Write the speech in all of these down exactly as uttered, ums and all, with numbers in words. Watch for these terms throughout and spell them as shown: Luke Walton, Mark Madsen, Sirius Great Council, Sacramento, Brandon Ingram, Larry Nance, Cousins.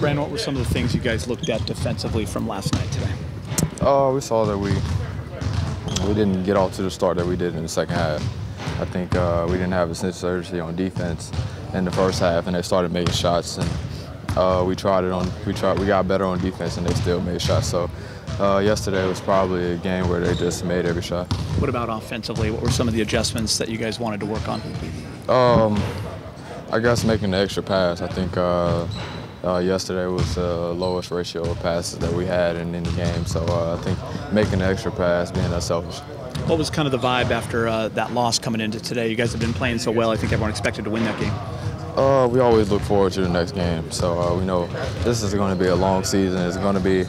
Brandon, what were some of the things you guys looked at defensively from last night today? Oh, uh, we saw that we we didn't get off to the start that we did in the second half. I think uh, we didn't have a sense of urgency on defense in the first half, and they started making shots. And uh, we tried it on. We tried. We got better on defense, and they still made shots. So uh, yesterday was probably a game where they just made every shot. What about offensively? What were some of the adjustments that you guys wanted to work on? Um, I guess making the extra pass. I think uh, uh, yesterday was the uh, lowest ratio of passes that we had in any game. So uh, I think making the extra pass, being unselfish. What was kind of the vibe after uh, that loss coming into today? You guys have been playing so well. I think everyone expected to win that game. Uh, we always look forward to the next game. So uh, we know this is going to be a long season. It's going to be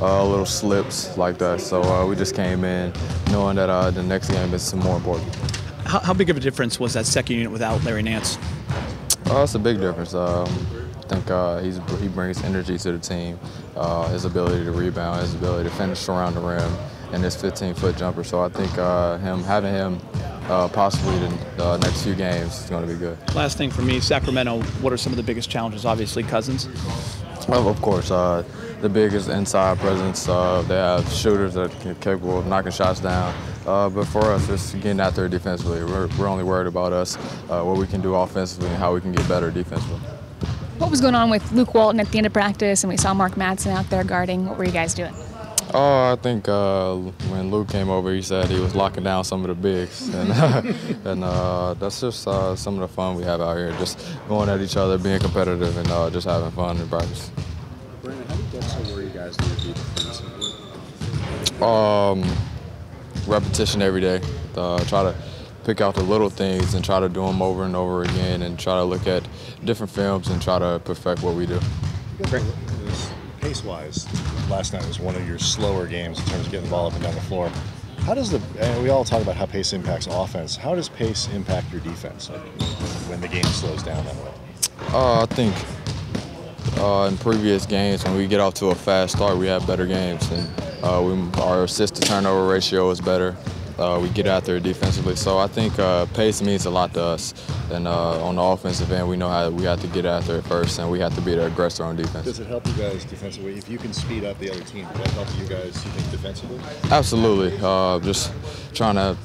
uh, little slips like that. So uh, we just came in knowing that uh, the next game is more important. How, how big of a difference was that second unit without Larry Nance? Uh, it's a big difference. Um, I think uh, he's, he brings energy to the team, uh, his ability to rebound, his ability to finish around the rim, and his fifteen-foot jumper. So I think uh, him having him uh, possibly the uh, next few games is going to be good. Last thing for me, Sacramento, what are some of the biggest challenges? Obviously, Cousins. Well, of course, uh, the biggest inside presence. Uh, they have shooters that are capable of knocking shots down. Uh, but for us, it's getting out there defensively. We're, we're only worried about us, uh, what we can do offensively and how we can get better defensively. What was going on with Luke Walton at the end of practice, and we saw Mark Madsen out there guarding? What were you guys doing? Oh, I think uh, when Luke came over, he said he was locking down some of the bigs. And, and uh, that's just uh, some of the fun we have out here, just going at each other, being competitive, and uh, just having fun in practice. Brandon, how many depths were you guys going to be defensively? Um, Repetition every day. Uh, try to pick out the little things and try to do them over and over again, and try to look at different films and try to perfect what we do. Pace-wise, last night was one of your slower games in terms of getting the ball up and down the floor. How does the? And we all talk about how pace impacts offense. How does pace impact your defense when the game slows down that way? Uh, I think. Uh, in previous games, when we get off to a fast start, we have better games, and uh, we, our assist-to-turnover ratio is better. Uh, we get out there defensively, so I think uh, pace means a lot to us. And uh, on the offensive end, we know how we have to get out there first, and we have to be the aggressor on defense. Does it help you guys defensively? If you can speed up the other team, does that help you guys, you think, defensively? Absolutely. Uh, just trying to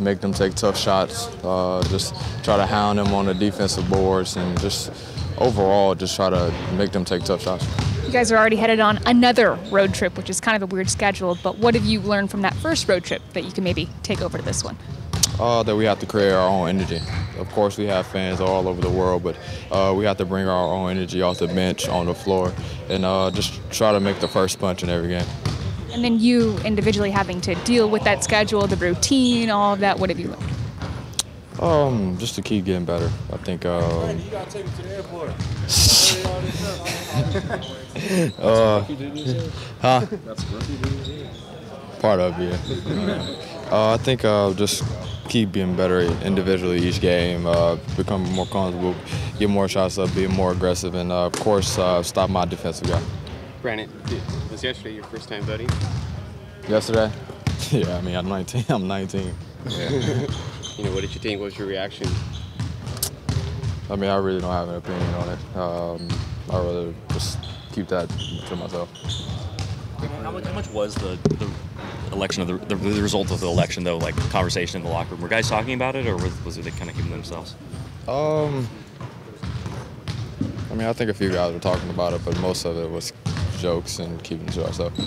make them take tough shots, uh, just try to hound them on the defensive boards, and just overall, just try to make them take tough shots. You guys are already headed on another road trip, which is kind of a weird schedule, but what have you learned from that first road trip that you can maybe take over to this one? Uh, that we have to create our own energy. Of course, we have fans all over the world, but uh, we have to bring our own energy off the bench, on the floor, and uh, just try to make the first punch in every game. And then you individually having to deal with that schedule, the routine, all of that, what have you learned? Um, just to keep getting better. I think. Um, you gotta take me to the airport. uh, huh? That's part of it. Yeah. uh, I think uh, just keep being better individually each game. Uh, become more comfortable, get more shots up, be more aggressive, and uh, of course, uh, stop my defensive guy. Brandon, was yesterday your first time voting? Yesterday? Yeah. I mean, I'm nineteen. I'm nineteen. Yeah. You know, what did you think? What was your reaction? I mean, I really don't have an opinion on it. Um, I'd rather just keep that to myself. How much, how much was the, the election, of the, the result of the election, though, like conversation in the locker room? Were guys talking about it, or was, was it kind of keeping themselves? Um, I mean, I think a few guys were talking about it, but most of it was jokes and keeping it to ourselves.